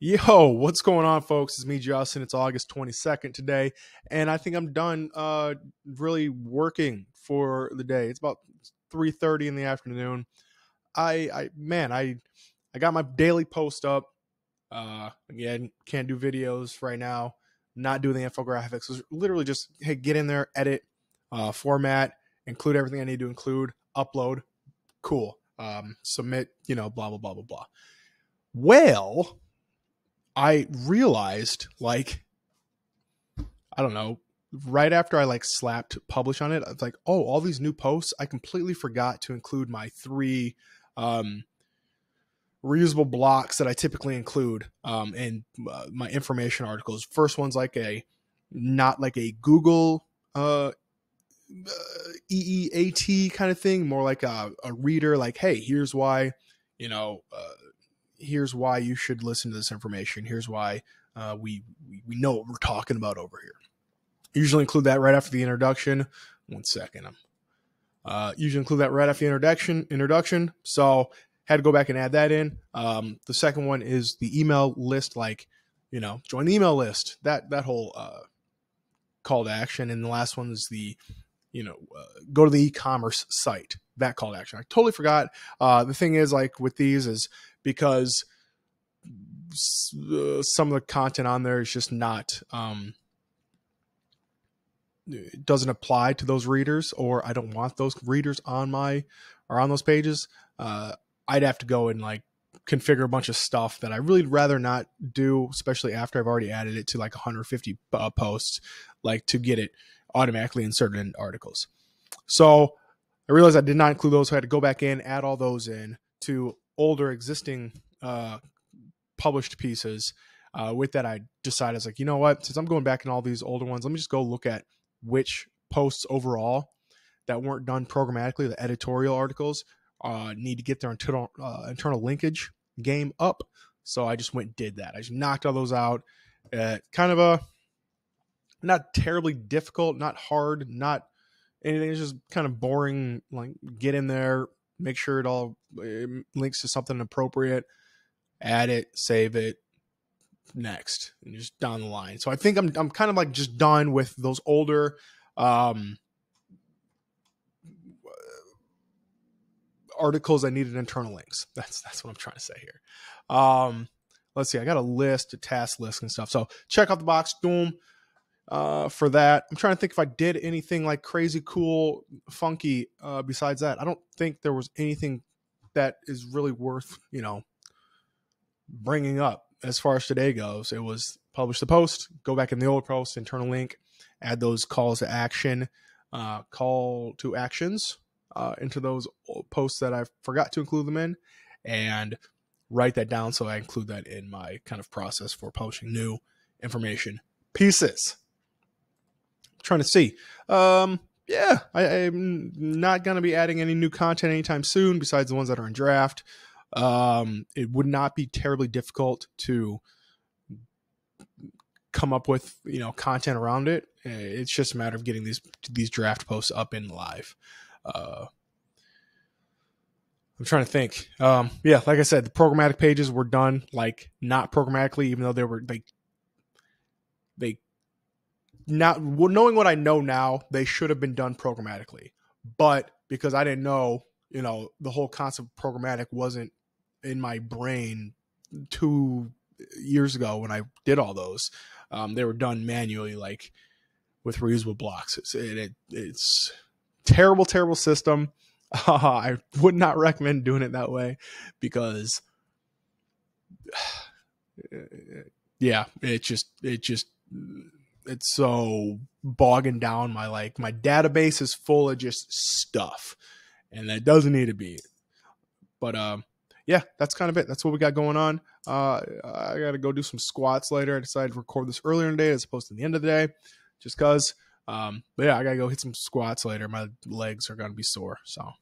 Yo, what's going on, folks? It's me, Justin. It's August 22nd today, and I think I'm done really working for the day. It's about 3:30 in the afternoon. I got my daily post up. Again, can't do videos right now. Not doing the infographics. It's literally just, hey, get in there, edit, format, include everything I need to include, upload, cool, submit, you know, blah, blah, blah, blah, blah. Well, I realized, like, I don't know, right after I like slapped publish on it, I was like, oh, all these new posts, I completely forgot to include my three reusable blocks that I typically include in my information articles. First one's like a, not like a Google EEAT kind of thing, more like a reader, like, hey, here's why, you know, here's why you should listen to this information. Here's why we know what we're talking about over here. Usually include that right after the introduction. One second. Usually include that right after the introduction. So had to go back and add that in. The second one is the email list, like, you know, join the email list, that whole call to action. And the last one is the, you know, go to the e-commerce site, that call to action. I totally forgot. The thing is, like, with these is, because some of the content on there is just not, it doesn't apply to those readers, or I don't want those readers on my, or on those pages. I'd have to go and like configure a bunch of stuff that I really'd rather not do, especially after I've already added it to like 150 posts, like to get it automatically inserted in articles. So I realized I did not include those. So I had to go back in, add all those in to older existing published pieces. With that, I decided, I was like, you know what, since I'm going back in all these older ones, let me just go look at which posts overall that weren't done programmatically, the editorial articles, need to get their internal linkage game up. So I just went and did that. I just knocked all those out. Kind of a, not terribly difficult, not hard, not anything. It's just kind of boring, like get in there, make sure it all links to something appropriate, add it, save it, next, and just down the line. So I think I'm kind of like just done with those older articles that needed internal links. That's what I'm trying to say here. Let's see, I got a list, a task list and stuff. So check out the box, boom. For that, I'm trying to think if I did anything like crazy, cool, funky, besides that. I don't think there was anything that is really worth, you know, bringing up as far as today goes. It was publish the post, go back in the old post, internal link, add those calls to action, call to actions, into those posts that I forgot to include them in, and write that down. So I include that in my kind of process for publishing new information pieces. Trying to see. Yeah, I'm not going to be adding any new content anytime soon besides the ones that are in draft. It would not be terribly difficult to come up with, you know, content around it. It's just a matter of getting these draft posts up and live. I'm trying to think. Yeah, like I said, the programmatic pages were done, like not programmatically, even though they were like, they not knowing what I know now, they should have been done programmatically, but because I didn't know, you know, the whole concept of programmatic wasn't in my brain 2 years ago when I did all those. They were done manually, like with reusable blocks. It's terrible, terrible system. I would not recommend doing it that way because yeah, it's so bogging down my, like my database is full of just stuff, and that doesn't need to be. But yeah, that's kind of it. That's what we got going on. I got to go do some squats later. I decided to record this earlier in the day as opposed to the end of the day, just cause, but yeah, I gotta go hit some squats later. My legs are going to be sore. So